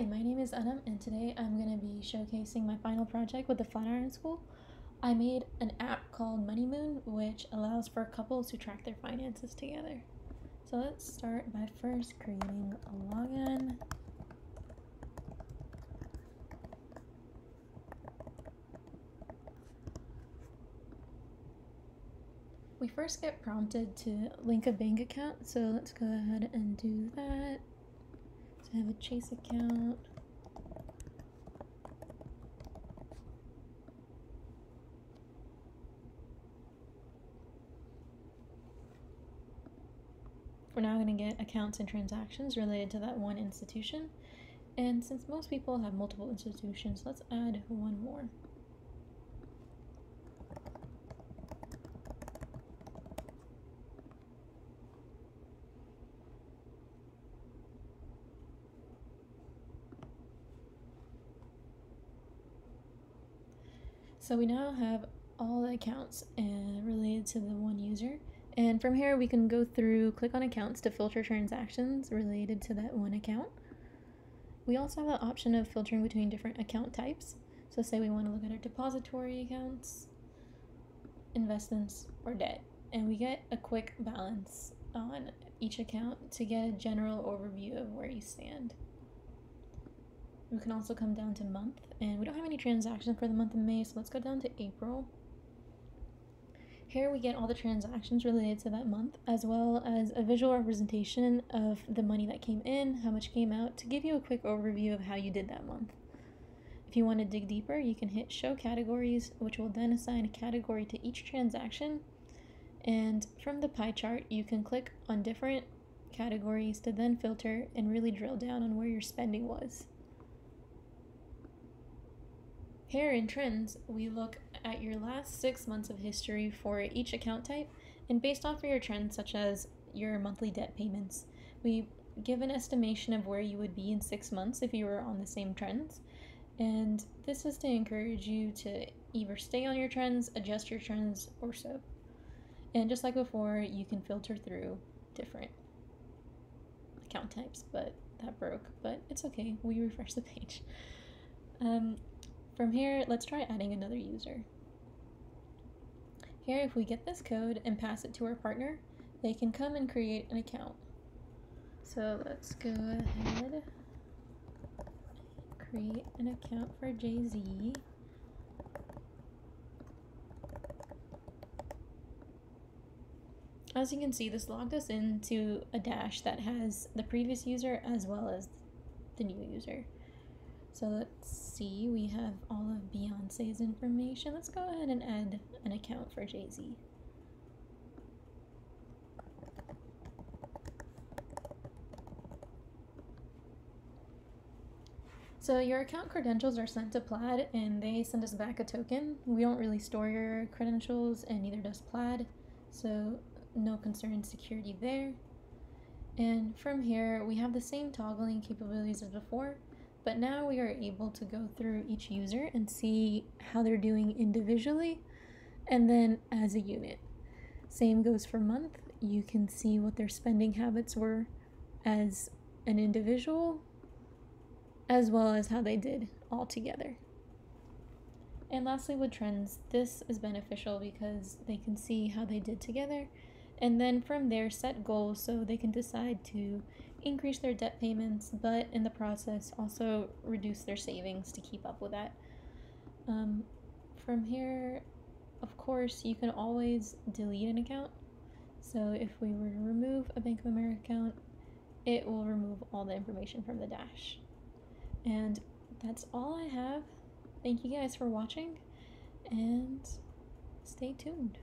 Hey, my name is Anam, and today I'm going to be showcasing my final project with the Flatiron School. I made an app called Moneymoon, which allows for couples to track their finances together. So let's start by first creating a login. We first get prompted to link a bank account, so let's go ahead and do that. I have a Chase account. We're now going to get accounts and transactions related to that one institution. And since most people have multiple institutions, let's add one more. So we now have all the accounts related to the one user. And from here, we can go through, click on accounts to filter transactions related to that one account. We also have the option of filtering between different account types. So say we want to look at our depository accounts, investments, or debt. And we get a quick balance on each account to get a general overview of where you stand. We can also come down to month, and we don't have any transactions for the month of May, so let's go down to April. Here we get all the transactions related to that month, as well as a visual representation of the money that came in, how much came out, to give you a quick overview of how you did that month. If you want to dig deeper, you can hit Show Categories, which will then assign a category to each transaction. And from the pie chart, you can click on different categories to then filter and really drill down on where your spending was. Here in Trends, we look at your last 6 months of history for each account type, and based off of your trends, such as your monthly debt payments, we give an estimation of where you would be in 6 months if you were on the same trends. And this is to encourage you to either stay on your trends, adjust your trends, or so. And just like before, you can filter through different account types, but that broke, but it's okay, we refresh the page. From here, let's try adding another user. Here, if we get this code and pass it to our partner, they can come and create an account. So let's go ahead and create an account for Jay-Z. As you can see, this logged us into a dash that has the previous user as well as the new user. So let's see, we have all of Beyonce's information. Let's go ahead and add an account for Jay-Z. So your account credentials are sent to Plaid and they send us back a token. We don't really store your credentials and neither does Plaid, so no concern security there. And from here, we have the same toggling capabilities as before, but now we are able to go through each user and see how they're doing individually and then as a unit. Same goes for month. You can see what their spending habits were as an individual, as well as how they did all together. And lastly, with trends, this is beneficial because they can see how they did together and then from there set goals so they can decide to increase their debt payments, but in the process also reduce their savings to keep up with that. From here, of course, you can always delete an account. So if we were to remove a Bank of America account, it will remove all the information from the dash. And that's all I have. Thank you guys for watching and stay tuned.